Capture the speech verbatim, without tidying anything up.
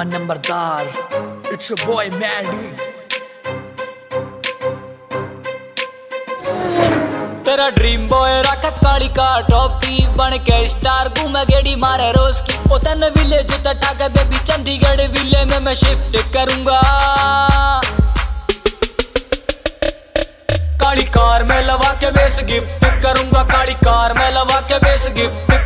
I'm a numberdar. It's your boy Maddy. तेरा dream boy रखा काली का टॉप थी बन के स्टार घूमे गेड़ी मारे रोज की ओतन विले जूता ठाके बेबी चंडीगढ़ विले में मैं शिफ्ट करूंगा। काली कार में लवा के बेस गिफ्ट करूंगा। काली कार में लवा के बेस गिफ्ट